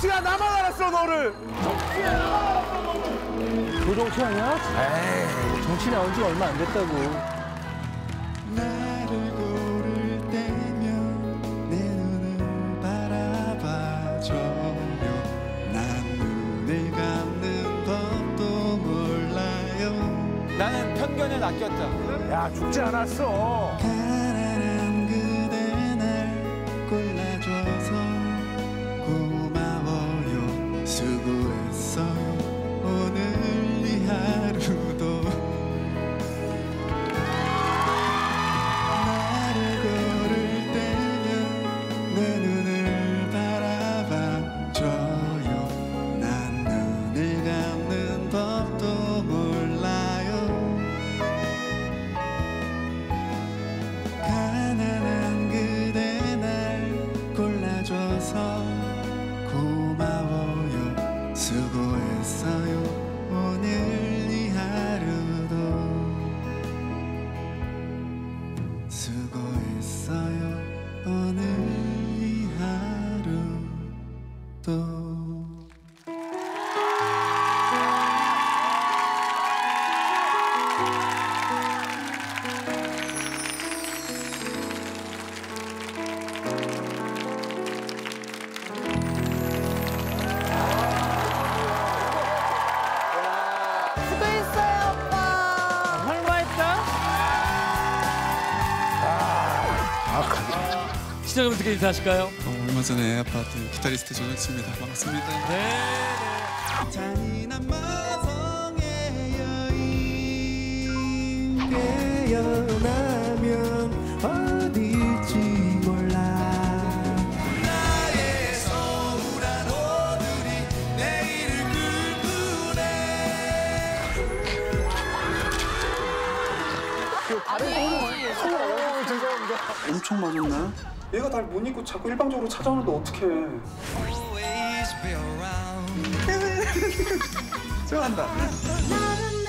정치가 나만 알았어, 너를. 정치가 나만 알았어, 너를. 조정치 아니야? 에이, 정치 나온 지 얼마 안 됐다고. 나는 편견을 아꼈다. 야, 죽지 않았어. 가라란 그대 날 골라줘서 고마워요. 수고했어요. 오늘 이 하루도 나를 고를 때면 내 눈을 바라봐줘요. 난 눈을 감는 법도 몰라. 고마워요. 수고했어요. 오늘 이 하루도 수고했어요. 오늘 이 하루도. 시청자분 어떻게 인사하실까요? 얼마 전에 아팠던 기타리스트 조정치입니다. 반갑습니다. 네. 잔인한 마성의 여인 깨어나면 어딜지 몰라. 나의 서울한 오늘이 내일을 꿀꿀해. 아니, 죄송합니다. 엄청 맞았나요? 얘가 날 못 잊고 자꾸 일방적으로 찾아오는데 어떡해. 좋아한다.